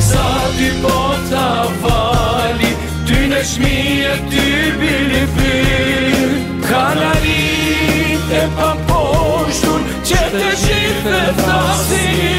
Sati potavali, ty než mije, ty bili bir Kanarite pa poštun, će te žive vrasi.